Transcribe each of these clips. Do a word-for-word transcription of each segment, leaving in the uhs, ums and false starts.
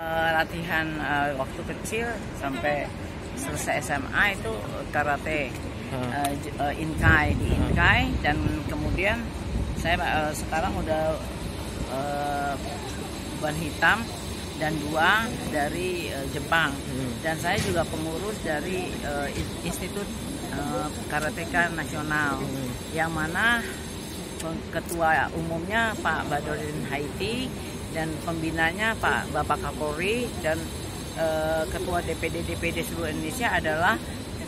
Latihan uh, waktu kecil sampai selesai S M A itu karate uh, uh, inkai di inkai, dan kemudian saya uh, sekarang udah uh, ban hitam dan dua dari uh, Jepang, dan saya juga pengurus dari uh, Institut uh, Karateka Nasional, yang mana ketua umumnya Pak Badrodin Haiti dan pembinanya Pak Bapak Kapolri, dan e, ketua D P D D P D seluruh Indonesia adalah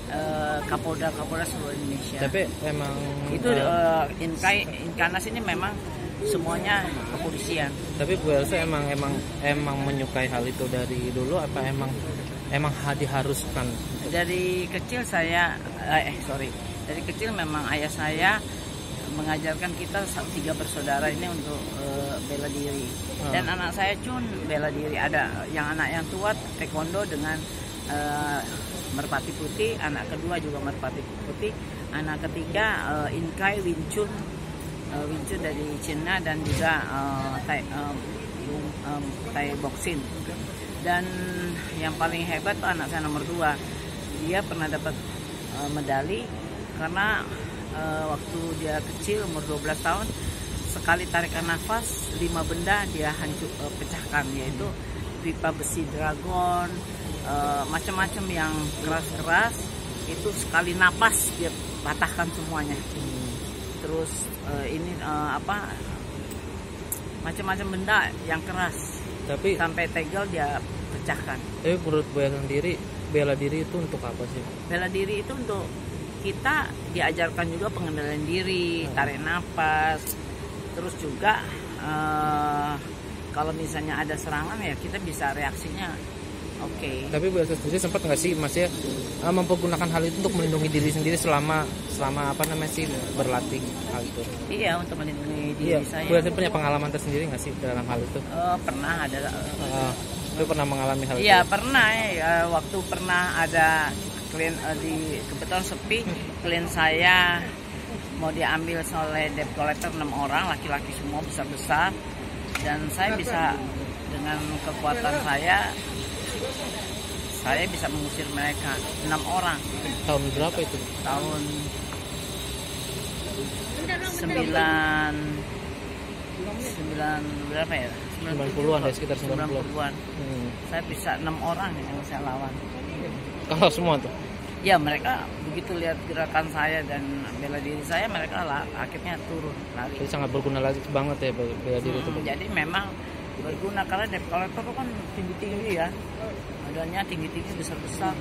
e, Kapolda Kapolda seluruh Indonesia. Tapi memang itu uh, e, Inkai Inkanas ini memang semuanya kepolisian. Tapi Bu Elsa emang emang emang menyukai hal itu dari dulu, apa emang emang diharuskan? Dari kecil saya eh sorry dari kecil memang ayah saya mengajarkan kita tiga bersaudara ini untuk uh, bela diri, dan hmm. anak saya pun bela diri. Ada yang anak yang tua taekwondo dengan uh, merpati putih, anak kedua juga merpati putih, anak ketiga uh, inkai winchun uh, winchun dari Cina, dan juga uh, tai, um, um, tai boxing. Dan yang paling hebat tuh anak saya nomor dua, dia pernah dapat uh, medali karena Uh, waktu dia kecil umur dua belas tahun, sekali tarikan nafas lima benda dia hancur uh, pecahkan, yaitu pipa besi dragon, uh, macam-macam yang keras-keras itu sekali napas dia patahkan semuanya. hmm. Terus uh, ini uh, apa macam-macam benda yang keras, tapi sampai tegel dia pecahkan. Tapi menurut Bu Elsa sendiri, bela diri itu untuk apa sih? Bela diri itu untuk kita diajarkan juga pengendalian diri, tarik nafas, terus juga uh, kalau misalnya ada serangan ya kita bisa reaksinya oke. Okay. Tapi Bu Elsa sendiri sempat nggak sih Mas ya uh, mempergunakan hal itu untuk melindungi diri sendiri selama selama apa namanya sih berlatih hal itu? Iya, untuk melindungi diri. Iya, saya. Bu Elsa punya pengalaman tersendiri nggak sih dalam hal itu? Uh, pernah ada. Uh, itu pernah mengalami hal iya, itu? Iya pernah ya, waktu pernah ada. Klien, uh, di kebetulan sepi, klien saya mau diambil oleh debt collector, enam orang laki-laki semua besar-besar, dan saya bisa dengan kekuatan saya saya bisa mengusir mereka enam orang. Tahun berapa itu? Tahun sembilan sembilan berapa ya? sembilan puluhan, ya sekitar sembilan puluhan. Hmm. Saya bisa enam orang yang saya lawan. Kalau semua tuh? Ya, mereka begitu lihat gerakan saya dan bela diri saya, mereka lah, akhirnya turun lari. Jadi sangat berguna lagi banget ya bela diri hmm, itu. Jadi memang berguna, karena debt collector kan tinggi-tinggi ya, badannya tinggi-tinggi, besar-besar.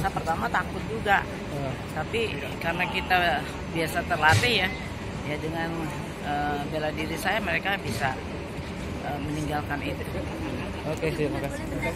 Saya pertama takut juga, tapi karena kita biasa terlatih ya, ya dengan uh, bela diri saya mereka bisa uh, meninggalkan itu. Oke, terima kasih.